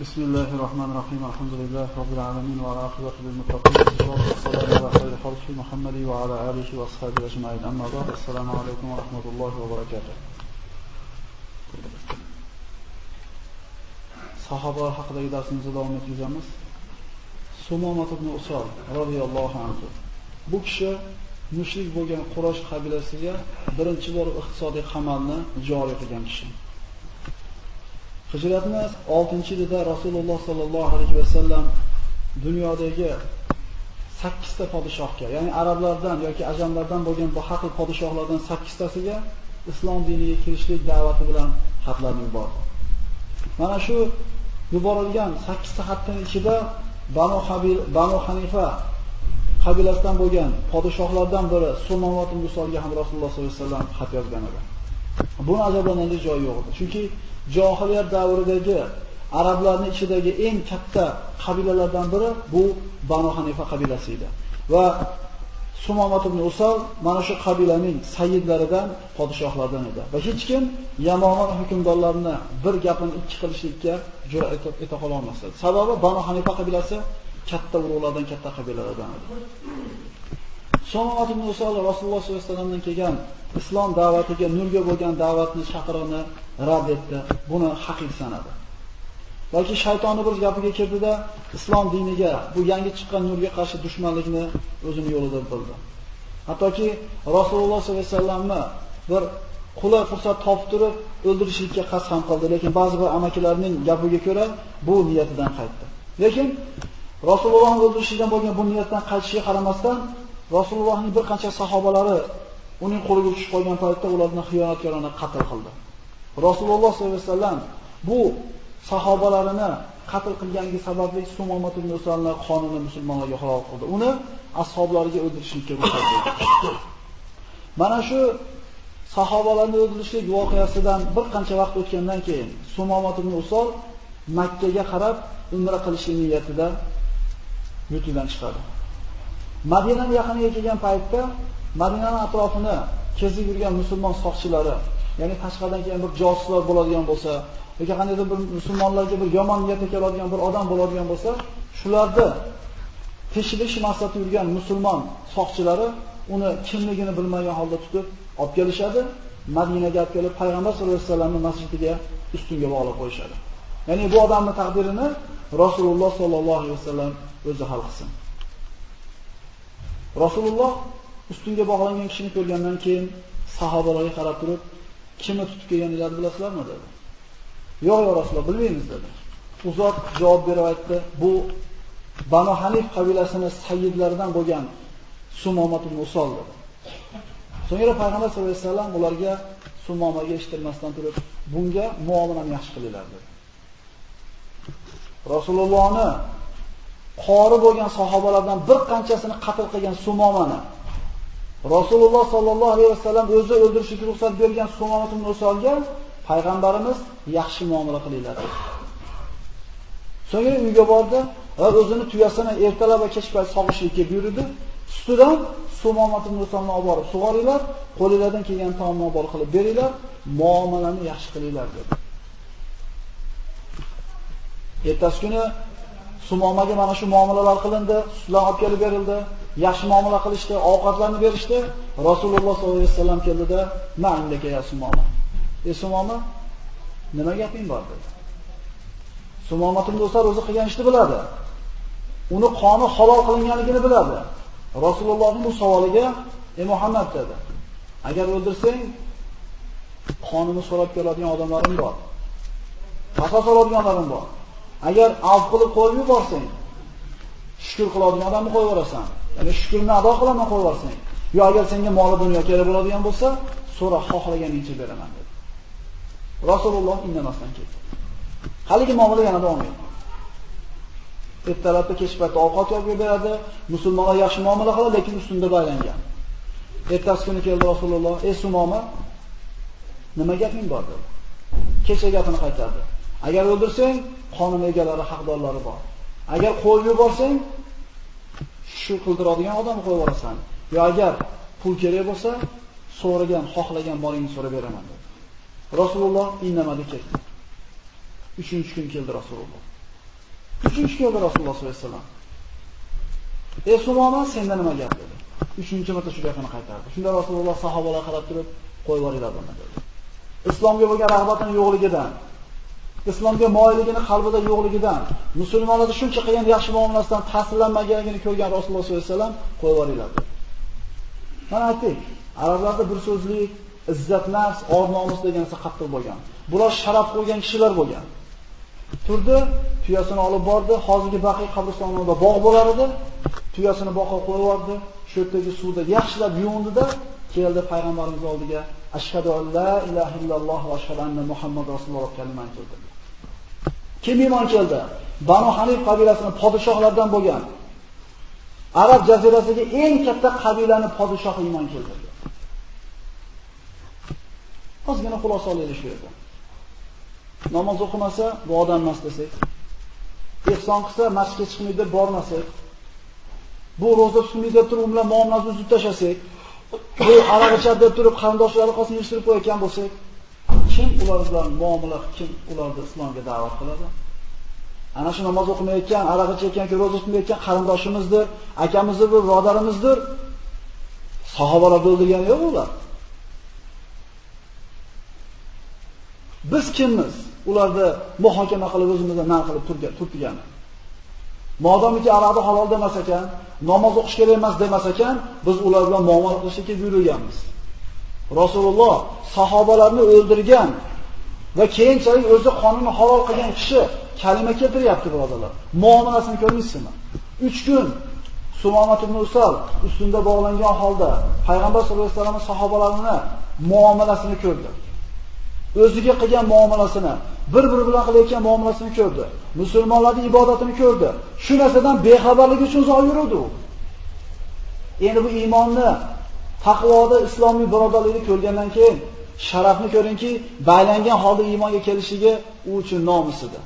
Bismillahirrahmanirrahim. Elhamdülillahi Rabbil alemin. Ve al-akıbatu bil-muttaqin. Ve sallallahu ala hayri halki Muhammedi ve ala alihi ve ashabihi ecmaîn. Amma ba'd. Esselamu aleyküm ve rahmetullahi ve berekatuhu. Sahaba hakkındaki dersimize devam edeceğimiz Sumamat ibn Usal radıyallahu anhu. Bu kişi müşrik bo'lgan Quraysh qabilasiga birinchi bor iqtisodiy qamalni joriy qilgan kişi. Hicratning 6-yilida Rasululloh sallallohu alayhi vasallam dunyodagi 8 ta podshohga, ya'ni arablardan yoki ajamlardan bo'lgan bu haqli podshohlardan 8 tasiga islom diniga kirishlik da'vati bilan xatlarni yubordi. Mana shu yuborilgan 8 ta xatning ichida Banu Hanifa qabilasidan bo'lgan podshohlardan biri Sumamat ibn Usolga ham Rasululloh sollallohu alayhi vasallam xat yozgan edi. Buni ajablanarli joyi yo'q edi. Chunki jahiliyat davridagi arablarning ichidagi eng katta qabilalardan biri bu Banu Hanifa qabilasi edi. Va Sumamat ibn Usol mana shu qabilaning sayyidlaridan, podshohlaridan edi. Va hech kim Yaman hukmdorlarini bir gapini ikki qilishlikka jur'at eta olmasdi. Sababi Banu Hanifa qabilasi katta urug'lardan, katta qabilalardan edi. Sumamat ibn Usol Rasululloh sollallohu alayhi vasallamdan kelgan islom da'vatiga, nurga bo'lgan da'vatni, chaqirig'ini rad etdi. Buni haqiqiy sanadi. Balki shaytonni bir gapiga kirdida islom diniga, bu yangi chiqqan nurga qarshi dushmanlikni o'zini yo'lida bildi. Hattoki Rasululloh sollallohu alayhi vasallamni bir qulay fursat topib turib o'ldirishlikka qasam qildi, lekin ba'zi bir amakilarning gapiga ko'ra bu niyatidan qaytdi. Lekin Rasulullohni o'ldirishdan bo'lgan bu niyatdan qaytishiga qaramasdan Rasulullohning bir qancha sahobalari uning qo'liga tushib qolgan paytda ularni xiyonatkorona qatl qildi. Rasululloh sollallohu alayhi vasallam bu sahobalarini qatl qilganligi sababli Sumamat ibn Usolning qonini musulmonlarga halol qildi. Uni ashablariga o'ldirishga ruxsat berdi. Mana shu sahobalarni o'ldirishlik voqeasidan bir qancha vaqt o'tgandan keyin Sumamat ibn Usol Makka ga qarab umra qilish niyatida yo'ldan chiqadi. Madinaning yaqiniga kelgan paytda Madinaning atrofini kezib yurgan musulmon soqchilari, ya'ni tashqardan kelgan bir josuslar bo'ladigan bo'lsa, yoki qandaydir bir musulmonlarga bir yomon niyatda keladigan bir odam bo'ladigan bo'lsa, shularni teshilish maqsadida yurgan musulmon soqchilari uni kimligini bilmagan holda tutib olib kelishadi, Madinaga olib kelib payg'ambar sollallohu alayhi vasallamning masjidiga ustunga bog'lab qo'yishadi. Ya'ni bu odamning taqdirini Rasululloh sollallohu alayhi vasallam o'zi hal qilsin. Rasululloh ustunga bog'langan kishini ko'rgandan keyin sahobalarga qarab turib, "Kimni tutib kelganinglarni bilasizlarmi?" dedi. "Yo'q, yo Rasululloh, bilmaymiz" dedi. Uzoq javob berib aytdi, "Bu Banu Hanif qabilasining sayyidlaridan bo'lgan Sumamat ibn Usol" dedi. So'ngra payg'ambar sollallohu alayhi vasallam ularga Sumomaga eshittirmasdan turib, "Bunga muomalani yaxshi qilinglar" dedi. Rasulullohni qori bo'lgan sahobalardan bir qanchasini qatl qilgan Sumomani Rasululloh sallallohu alayhi vasallam o'zi o'ldirishga ruxsat bergan Sumamat ibn Usolga payg'ambarimiz yaxshi muomala qilinglar. So'ngra uyga bordi va o'zini tuyasini ertalab va kech payt sog'ishlikka buyurdi. Ustidan Sumamat ibn Usolni olib borib sug'oringlar, qo'lingizdan kelgan taomni bol qilib beringlar, muomalani yaxshi qilinglar dedi. Ertasi kuni Sumomaga mana shu muomalalar qilindi, sutlar olib kelib berildi, yaxshi muomala qilishdi, ovqatlarni berishdi. Rasululloh sollallohu alayhi vasallam keldida, "Ma'indaka ya Sumoma. Ey Sumoma, nima gaping bor?" dedi. Sumamat ibn Usol o'zi qilgan ishni biladi. Uni qoni halol qilinganligini biladi. Rasulullohning bu savoliga, "Ey Muhammad" dedi, "Agar o'ldirsang, qonini so'rab keladigan odamlarim bor. Qasos oladiganlarim bor. Agar avf qilib qo'yib yuborsang, shukr qiladigan odamni qo'yib yuborasan. Ya'ni shukrini ado qilaman qo'yib yuborsang. Yo agar senga mol dunyo kerak bo'ladigan bo'lsa, so'ra, xohlaganingcha beraman" dedi. Rasululloh indamasdan ketdi. Haligi muomala yana davom etdi. Ertalabda kech payt ovqat yopib beradi, musulmonlar yaxshi muomala qiladi, lekin ustunda baylangan. Ertasi kuni keldi Rasululloh, "Ey Sumoma, nima gaping bor?" dedi. Kecha gapini qaytardi. "Agar o'ldirsang, qonun egalari, haqdorlari bor. Agar qo'yib yuborsang, shu qildiradigan odamni qo'yib yuborasan. Yo agar pul kerak bo'lsa, so'ragan, xohlagan molingni so'rab beraman" dedi. Rasululloh indamadi, ketdi. 3-chi kun keldi Rasululloh. Üçüncü yolda Resulullah sallallahu aleyhi ve sellem. Sumama sen yanıma gel dedi. Üçüncü marta şu yakını qaytardı. Shunda Rasululloh sahobalarga qarab turib, qo'yvoringlar buni dedi. Islomga bo'lgan rag'batning yo'qligidan, islomga moyilligini qalbida yo'qligidan, musulmonlarga shuncha qilgan yaxshi muomalasidan ta'sirlanmaganligini ko'rgan Rasululloh sollallohu alayhi vasallam qo'yvoringlar dedi. Mana aytdik, arablarda bir so'zlik, izzat nafs, or nomus deganisi qattiq bo'lgan. Bular sharaf qo'ygan kishilar bo'lgan. Turdi, tuyasini olib bordi, hozirgi Baqiy qabristonida bog' bo'lar edi. Tuyasini boqqa qo'yib yubordi. Shotdagi suvda yaxshilab yuvindida keldi payg'ambarimiz oldiga. Ashhadu an la ilaha illalloh va ashhadu anna Muhammad rasululloh kalimani keldi. Kim iymon keldi? Banu Hanif qabilasining podshohlaridan bo'lgan. Arab jazirasidagi eng katta qabilaning podshohi iymon keltirdi. Ozgina xulosa olish kerak. Namoz o'qimasa bu odam emas desak, ehson qilsa masjidga chiqmaydi, bormasak, bu roza tutmaydi turib, ular muomalamizni uzib tashlasak, bu arabcha deb turib qarindoshlari qolsin yig'ishtirib qo'yayotgan bo'lsak, kim ular bilan muomala, kim ularni islomga da'vat qiladi? Ana shu namoz o'qimayotgan, arabcha ekanki, roza tutmayotgan qarindoshimizdir, akamizdir, birodarimizdir. Sahobalar o'ldirgani yo'q ular. Biz kimmiz? Ularni muhokama qilib o'zimizdan naq qilib turgani. Modamki arabda halol demas ekan, namoz o'qish kerak emas demas ekan, biz ular bilan muomala qilishga buyurilganmiz. Rasululloh sahobalarni o'ldirgan va keyinchalik o'zi qonini halol qilgan kishi kalima keltiryapti birodarlar. Muomalasini ko'rmaysizmi? 3 kun Sumamat ibn Usal ustunda bog'langan holda payg'ambar sollallohu alayhi vasallam sahobalarini muomalasini ko'rdi. O'ziga qilgan muomalasini, bir-biri bilan qilayotgan muomalasini ko'rdi. Musulmonlarning ibodatini ko'rdi. Shu narsadan bexabarligi uchun uzoq yurdi u. Endi bu iymonni, taqvoda islomiy birodarlikni ko'rgandan keyin sharafni ko'ringki, baylangan holda iymonga kelishiga u uchun nomusidir.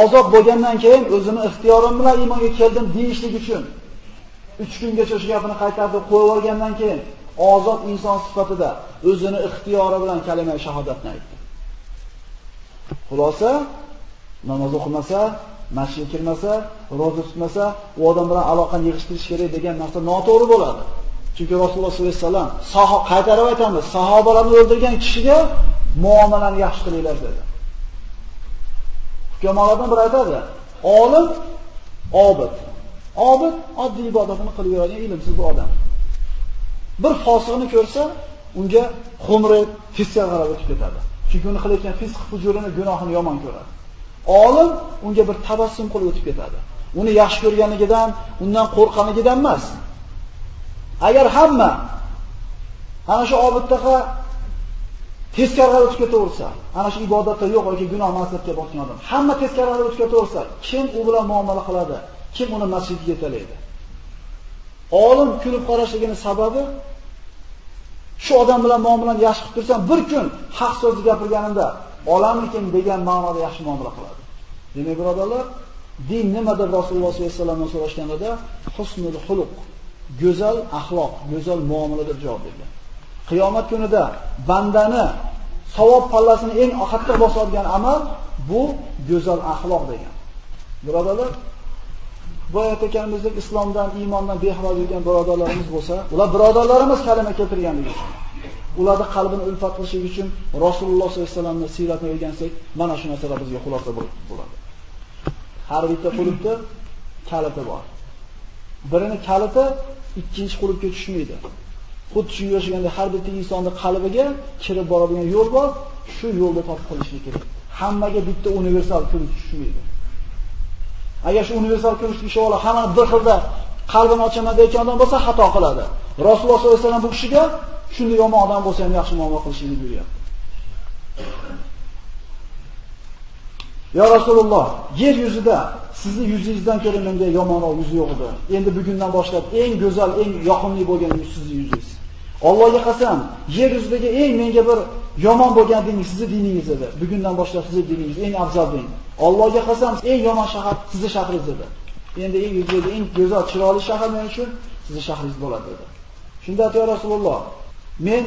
Ozob bo'lgandan keyin o'zini ixtiyorim bilan iymonga keldim deyishlik uchun 3 kungacha shu gapini qaytarib qo'yib olgandan keyin ozod inson sifatida o'zini ixtiyori bilan kalima shahodatni aytdi. Xulosa, namoz o'qimasa, masjidga kirmasa, roza tutmasa, u odam bilan aloqani yig'ishtirish kerak degan narsa noto'g'ri bo'ladi. Chunki Rasululloh sollallohu alayhi vasallam qaytarib aytamiz, sahobalarni o'ldirgan kishiga muomalani yaxshi qilinglar dedi. Hukamolardan biri aytadi, olim obid. Obid oddiy ibodatini qilib yuradigan ilmsiz bir odam. Bir fosiqni ko'rsa, unga xumri fisqa qarab o'tib ketadi. Chunki uni qilayotgan fisq fujurini, gunohini yomon ko'radi. Olim unga bir tabassum qilib o'tib ketadi. Uni yaxshi ko'rganligidan, undan qo'rqqanligidan emas. Agar hamma ana shu obidtaqa teskari qarab o'tib ketaversa, ana shu ibodatda yo'q yoki gunoh maqsadga botgan odam, hamma teskari qarab o'tib ketaversa, kim u bilan muomala qiladi? Kim uni masjidga yetalaydi? Olim kulib qarashligining sababi shu odam bilan muomalani yaxshi qilib tursam, bir kun haq so'zni gapirganimda olamikin degan ma'noda yaxshi muomala qiladi. Demak, birodarlar, din nimadir Rasululloh sollallohu alayhi vasallamdan so'rashganida husnul xuluq, go'zal axloq, go'zal muomala deb javob bergan. Qiyomat kunida bandani savob pallasini eng oxirda bosadigan amal bu go'zal axloq degan. Birodarlar, bu aytganimizdek islomdan, iymondan bexabar bo'lgan birodarlarimiz bo'lsa, ular birodarlarimiz kalima keltirganligi uchun, ularning qalbini ulfat qilish uchun Rasululloh sollallohu alayhi vasallamning siyratini o'rgansak, mana shu narsalar bizga xulosa bo'ladi. Har bitta qulupda kaliti bor. Birini kaliti ikkinchi qulupga tushmaydi. Xuddi shunga o'xshaganda har bitta insonning qalbiga kirib boradigan yo'l bor, shu yo'lda topib qilishlik kerak. Hammaga bitta universal kulut tushmaydi. Agar shu universal ko'rishni ishola hamma bir xilda qalbini ochaman degan odam bo'lsa xato qiladi. Rasululloh sollallohu alayhi vasallam bu kishiga shunday yomon odam bo'lsa ham yaxshi muomala qilishni buyuryapti. Ya Rasululloh, yer yuzida sizning yuzingizdan ko'ra menga yomonroq yuz yo'q edi. Endi bugundan boshlab eng go'zal, eng yoqimli bo'lgan yuz sizning yuzingiz. Allohga qasam, yer yuzidagi eng menga bir yomon bo'lgan din sizning diningiz edi. Bugundan boshlab sizning diningiz eng afzal din. Allohga qasam, eng yomon shahar sizning shahringiz edi. Endi eng go'zal, eng go'zal, chiroyli shahar men uchun sizning shahringiz bo'ladi dedi. Shunda aytdi Rasululloh, men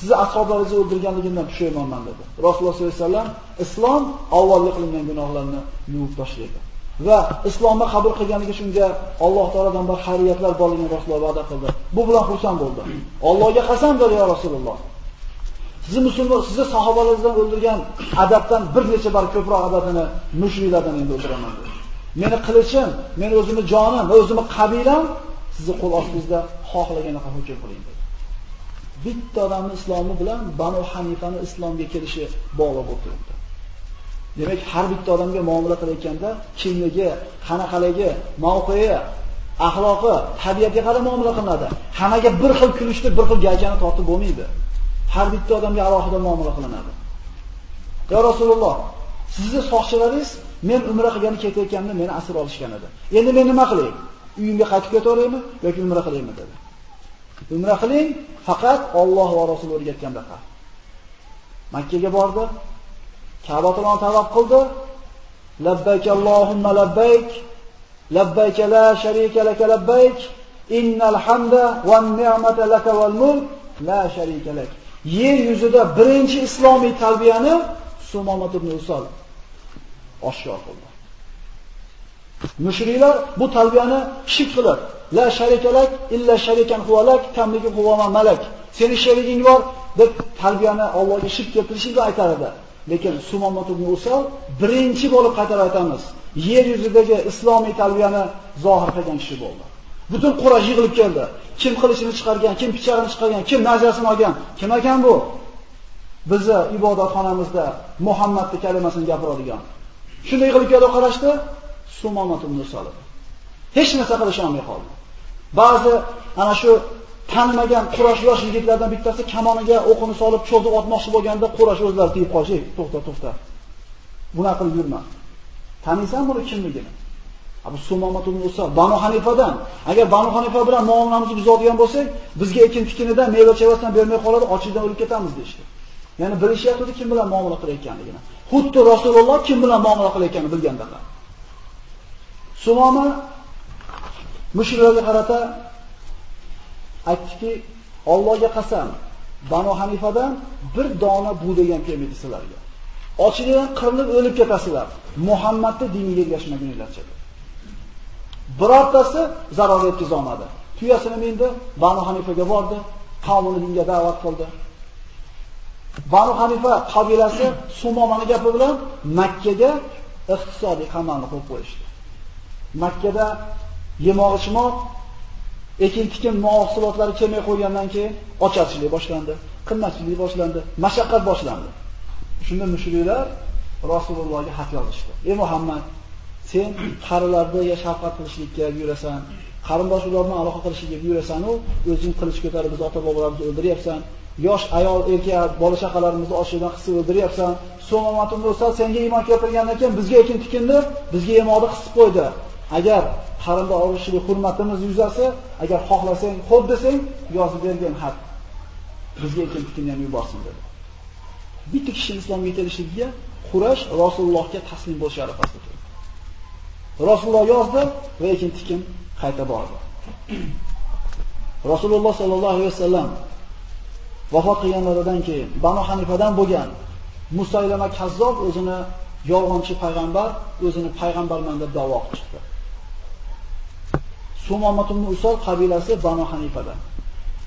sizni ashoblaringizni o'ldirganligimdan pushaymonman dedi. Rasululloh sollallohu alayhi vasallam islom avvalgi qilingan gunohlarni yuvib tashlaydi va islomni qabul qilganiga shunga Alloh taoladan bir xayriyatlar borligini Rasululloh va'da qildi. Bu bilan xursand bo'ldi. Allohga qasam dedi ya Rasululloh. Sizni musulmon, sizni sahobalaringizdan o'ldirgan adabdan bir necha bor ko'proq adabini mushriklardan endi o'ldiraman dedi. Meni qilichim, men o'zimni jonim va o'zimni qabilam sizni qo'l ostingizda xohlagan hukm qiling dedi. Bitta odamning islomi bilan Banu Hanifani islomga kelishi bog'liq bo'ldi. Demak, har bitta odamga muomala qilayotganda kimligi, qanaqaligi, mavqei, axloqi, tabiatiga qarab muomala qilinadi. Hammaga bir xil kulishni, bir xil gajani tortib bo'lmaydi. Har bitta odamga alohida muomala qilinadi. Ya Rasululloh, sizni soqchilaringiz men umra qilgani ketayotganimda meni asir olishgan edi. Endi men nima qilay? Uyimga qaytib ketaveraymi yoki umra qilaymi dedi. Umra qiling, faqat Alloh va Rasul o'rgatgan daqa. Makka ga bordi, Ka'batullohni tavob qildi. Labbayk Allohumma labbayk, labbayk la sharika lak labbayk, innal hamda wan ni'mata lak wal mulk la sharika lak. Yer yuzida birinchi islomiy tarbiyani Sumaymat ibn Usal oshkor qildi. Mushriklar bu tarbiyani shirk qilib, la sharika lak illa sharikan huwa lak, kamligi huwa malak. Seni sheriging bor deb tarbiyani Allohga shirk keltirishingizni aytar edi. Lekin Sumaymat ibn Usal birinchi bo'lib qatar aytamiz. Yer yuzidagi islomiy tarbiyani zohir qilgan kishi bo'ldi. Butun Quraysh yig'ilib keldi. Kim qilichini chiqargan, kim pichog'ini chiqargan, kim najasini olgan? Kim ekan bu? Bizni ibodatxonamizda Muhammadning kalimasini gapiradigan. Shunda yig'ilib kelib qarashdi, Sumaymat ibn Usal. Hech narsa qilisha olmay qoldi. Ba'zi ana shu tanmagan Quraysh yosh yigitlardan bittasi kamoniga o'qini solib cho'zib otmoqchi bo'lganda Quraysh o'zlari tiyib qo'ydi. To'xta. Buna qilib yurma. Taniysan buni kimligini? Abu Sumaymat ibn Usal Banu Hanifadan. Agar Banu Hanifa bilan muomalamizni buzadigan bo'lsak, bizga ekin-tikinidan, meva-chevasidan bermay qoladi, ochlikdan o'lib ketamiz deydi. Ya'ni bir ish yotdi kim bilan muomala qilayotganligini. Xuddi Rasululloh kim bilan muomala qilayotganini bilgandan. Sumayma mushriklarga qarata aytdiki, Allohga qasam, Banu Hanifadan bir dona bu degan kelmaydi sizlarga. Ochlikdan qirilib o'lib ketasizlar. Muhammadning diniga ergashmaguninglar dedi. Birortasi zarar yetkiza olmadi. Tuyasini mindi, Banu Hanifaga bordi, qavmini dinga da'vat qildi. Banu Hanifa qabilasi Sumaymani gapi bilan Makkaga iqtisodiy qamalni qo'yib qo'yishdi. Makkada yemoq-ichmoq ekin-tikin mahsulotlari kelmay qolgandan keyin ocharchilik boshlandi, qimmatchilik boshlandi, mashaqqat boshlandi. Shunda mushriklar Rasulullohga xat yozishdi. Ey Muhammad, sen qarilarga shafqat qilishlikka yurasan, qarindoshlar bilan aloqa qilishga yurasan-u, o'zing qilich ko'tarib biz ota-bobolarimizni o'ldiryapsan, yosh ayol, erkak, bola chaqalarimizni ochlikdan qisib o'ldiryapsan. Sumaymat ibn Usal senga iymon keltirgandan keyin bizga ekin-tikinni, bizga yemoqni qisib qo'ydi. Agar qarinda urishlik hurmatimiz yuzasi, agar xohlasang, xo'p desang, yozib bergan xat bizga ekin-tikinni ham yuborsin dedi. Bitta kishi islomga kelishiga Quraysh Rasulullohga taslim bo'lish arafasida turdi. Rasululloh yozdi va ekin-tikin qayta bordi. Rasululloh sallallohu alayhi vasallam vafot qilganlaridan keyin Banu Hanifadan bo'lgan Musaylama Kazzob o'zini yolg'onchi payg'ambar, o'zini payg'ambarman deb da'vo qildi. Sumaymat ibn Usal qabilasi Banu Hanifadan.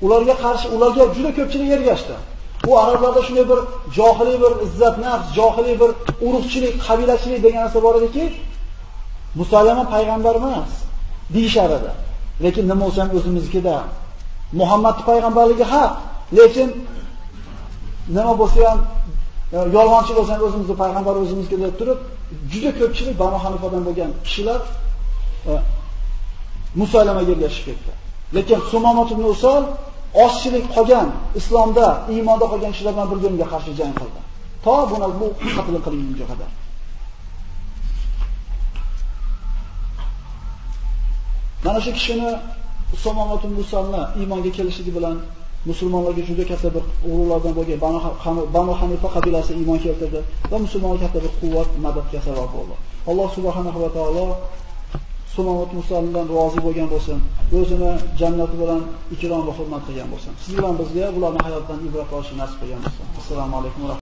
Ularga qarshi ularga juda ko'pchilik ergashdi. Bu arablarda shunday bir johiliy bir izzatnafs, johiliy bir urug'chilik, qabilachilik degan narsa bor ediki, Musaylama payg'ambar emas deyishar edi. Lekin nima bo'lsa ham o'zimiznikida Muhammad payg'ambarligi haq, lekin nima bo'lsa ham yolg'onchi bo'lsa ham o'zimizni payg'ambar o'zimizga deb turib, juda ko'pchilik Banu Hanifadan bo'lgan kishilar Musaylamaga ergashib ketdi. Lekin Sumaymat ibn Usal ochchilik qolgan, islomda, iymonda qolgan kishilardan bir biriga qarshi jang qildi. To buni bu qatl qilingunga qadar. Mana shu kishini Sumaymat ibn Usalni iymonga kelishligi bilan musulmonlarga juda katta bir urug'lardan bo'lgan Banu Hanifa qabilasi iymon keltirdi va musulmonlarga katta bir quvvat, madadga sabab bo'ldi. Alloh subhanahu va taolo Sunomat Musallidan rozi bo'lgan bo'lsin, o'zini jannati bilan ikrom va hurmat qilgan bo'lsin. Siz bilan bizga bularning hayotidan ibrat olishni nasib qilgan bo'lsin. Assalomu alaykum.